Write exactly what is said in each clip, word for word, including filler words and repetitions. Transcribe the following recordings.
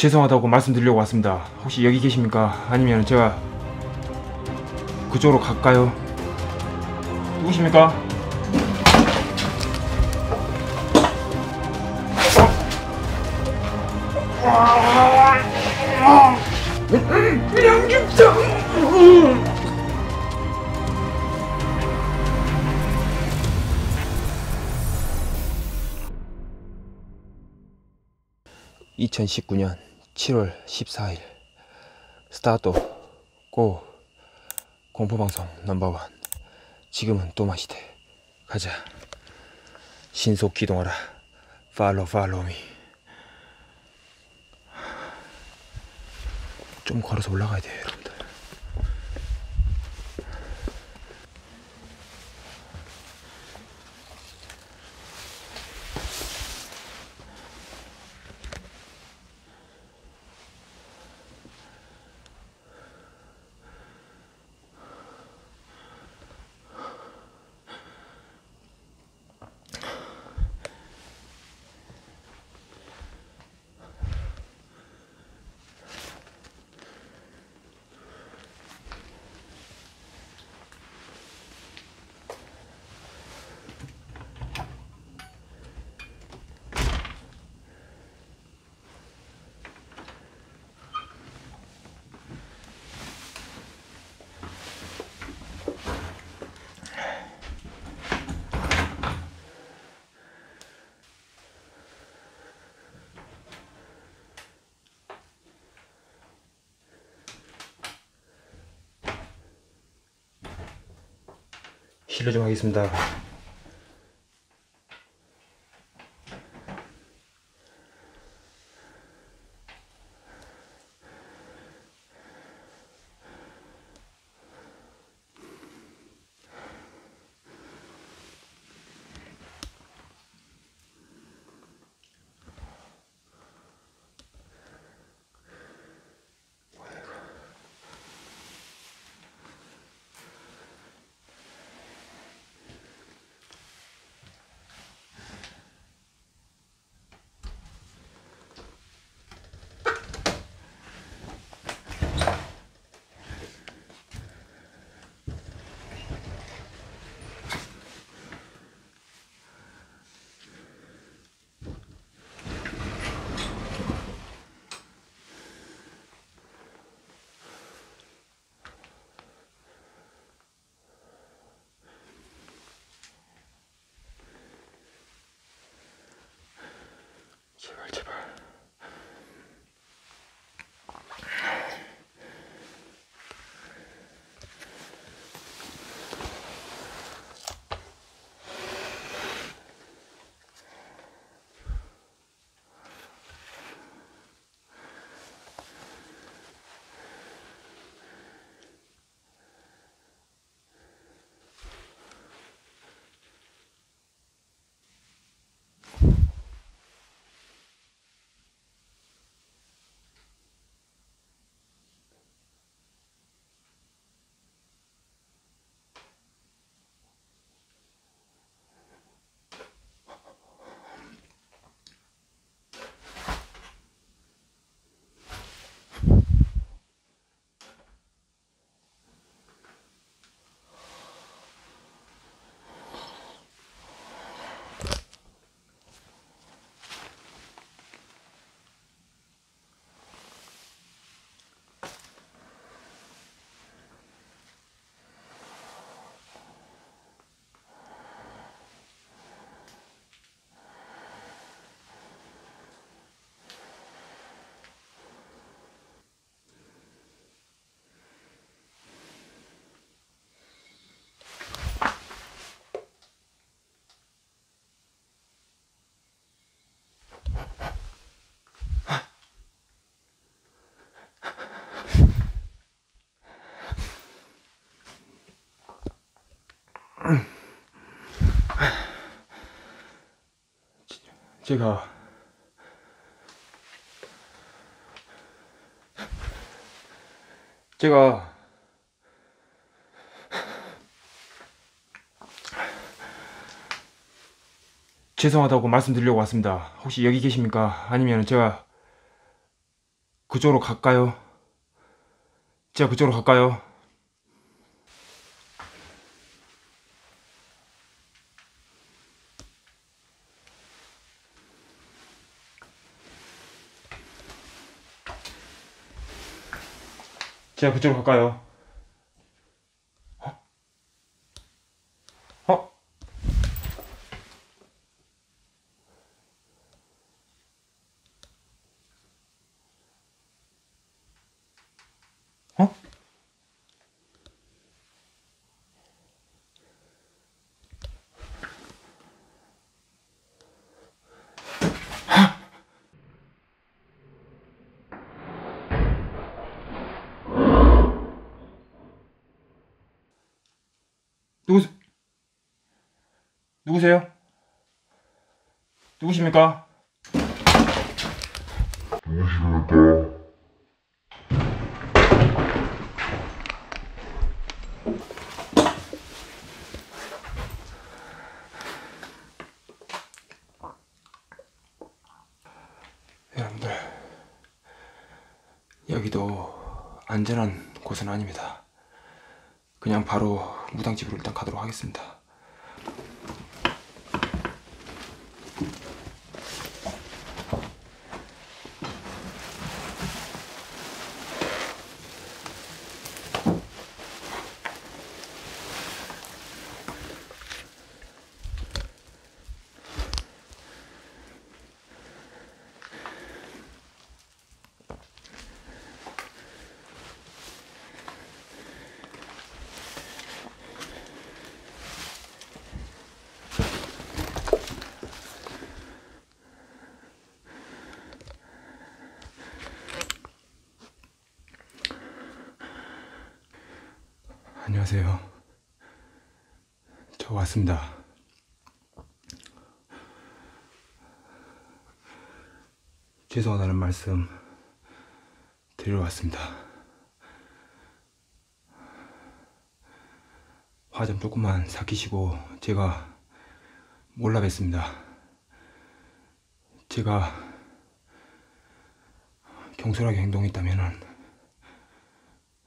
죄송하다고 말씀드리려고 왔습니다. 혹시 여기 계십니까? 아니면 제가 그쪽으로 갈까요? 누구십니까? 양육장! 이천십구년 칠월 십사일 스타트 고 공포방송 넘버원. 지금은 또마시대. 가자. 신속 기동하라. 팔로우 팔로우 미. 좀 걸어서 올라가야 돼요, 여러분들. 실례 좀 하겠습니다. 제발 제발 제가 제가 죄송하다고 말씀드리려고 왔습니다. 혹시 여기 계십니까? 아니면 제가 그쪽으로 갈까요? 제가 그쪽으로 갈까요? 제가 그쪽으로 갈까요? 어? 어? 어? 누구세요? 누구세요? 누구십니까? 누구십니까? 여러분들, 여기도 안전한 곳은 아닙니다. 그냥 바로 무당집으로 일단 가도록 하겠습니다. 안녕하세요. 저 왔습니다. 죄송하다는 말씀 드리러 왔습니다. 화 좀 조금만 삭히시고 제가 몰라뵙습니다. 제가 경솔하게 행동했다면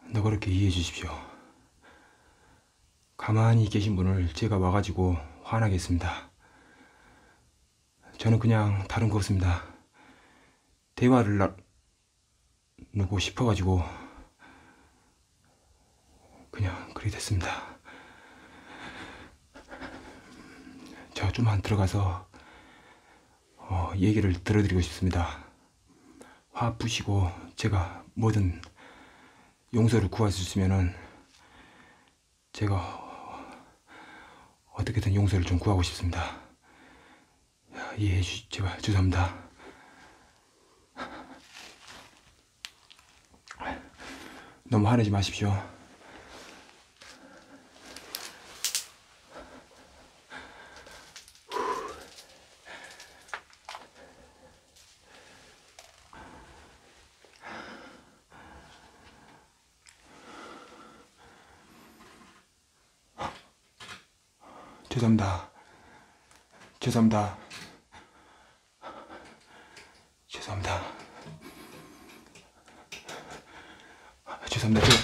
너그럽게 이해해 주십시오. 가만히 계신 분을 제가 와가지고 화나게 했습니다. 저는 그냥 다른 거 없습니다. 대화를 나누고 싶어가지고 그냥 그리 됐습니다. 저 좀만 들어가서 어, 얘기를 들어드리고 싶습니다. 화 푸시고 제가 뭐든 용서를 구할 수 있으면은 제가 어떻게든 용서를 좀 구하고 싶습니다. 이해해 주시, 제발, 죄송합니다. 너무 화내지 마십시오. 죄송합니다. 죄송합니다. 죄송합니다. 죄송합니다.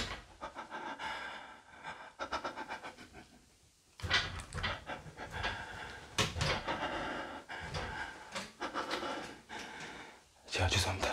제가 죄송합니다.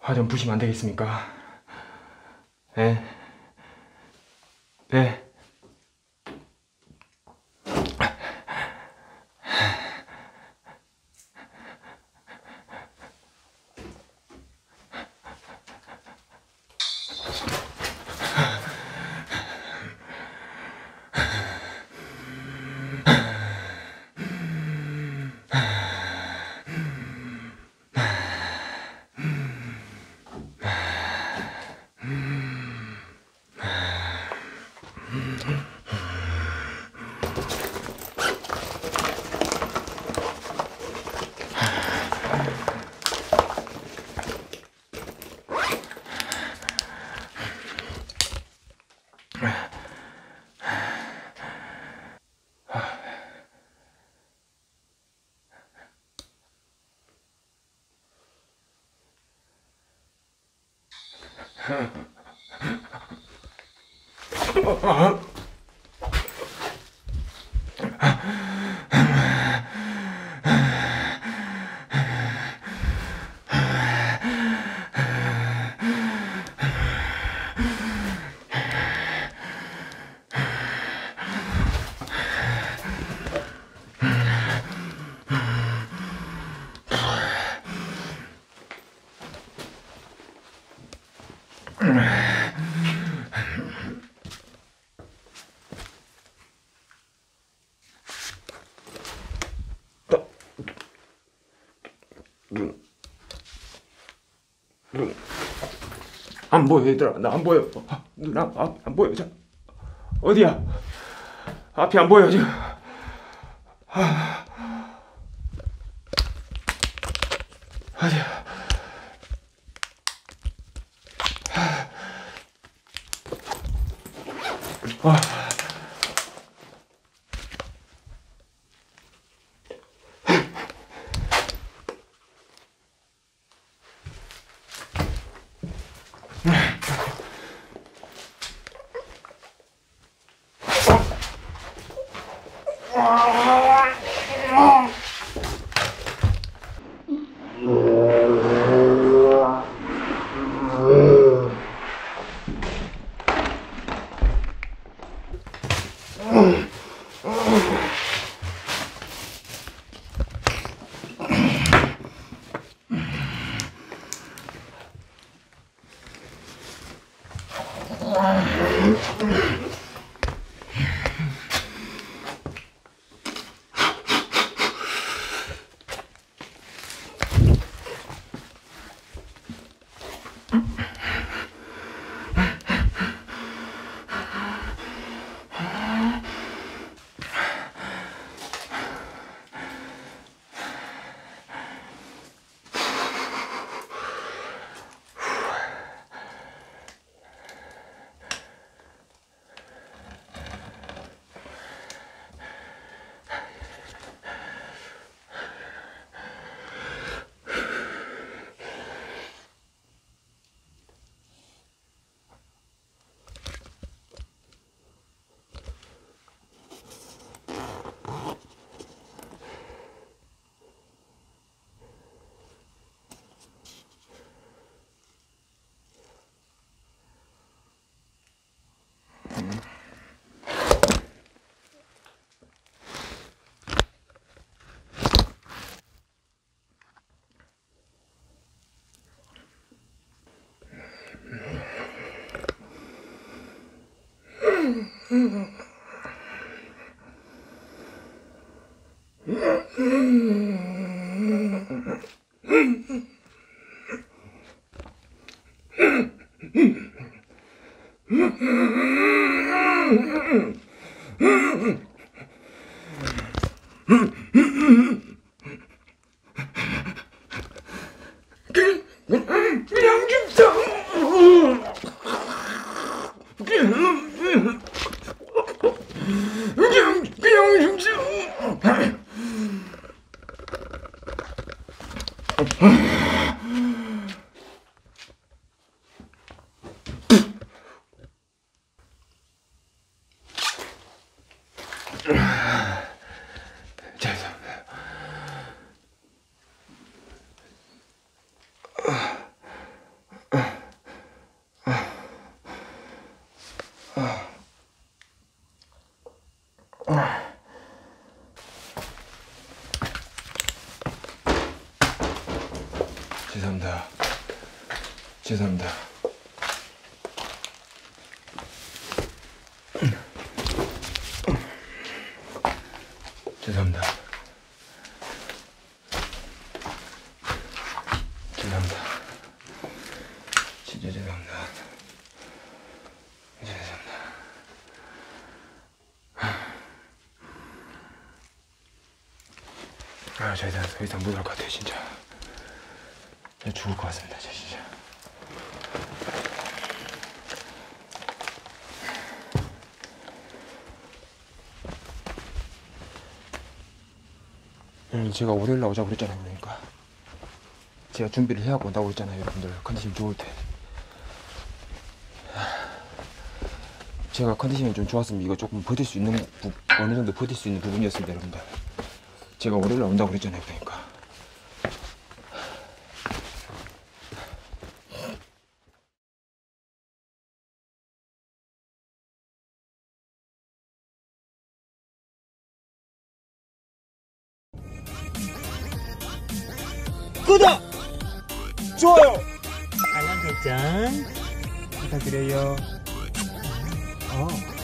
화 좀 푸시면 안 되겠습니까? 예. 예. 안 보여 얘들아. 나 안 보여. 눈 앞 안 보여. 자, 어디야? 앞이 안 보여 지금. 아, 어디야? 아, 음. 죄송합니다. 죄송합니다. 죄송합니다. 죄송합니다. 진짜 죄송합니다. 죄송합니다. 아, 저 이상 더 이상 못 올 것 같아요, 진짜. 죽을 것 같습니다, 저 진짜. 음, 제가 월요일 나오자고 그랬잖아요, 그러니까. 제가 준비를 해야 하고 나오고 있잖아요, 여러분들. 컨디션 좋을 때. 제가 컨디션이 좀 좋았으면 이거 조금 버틸 수 있는 부, 어느 정도 버틸 수 있는 부분이었습니다, 여러분들. 제가 월요일에 온다고 그랬잖아요, 그러니까. 구독! 좋아요! 알람 설정 부탁드려요. 어.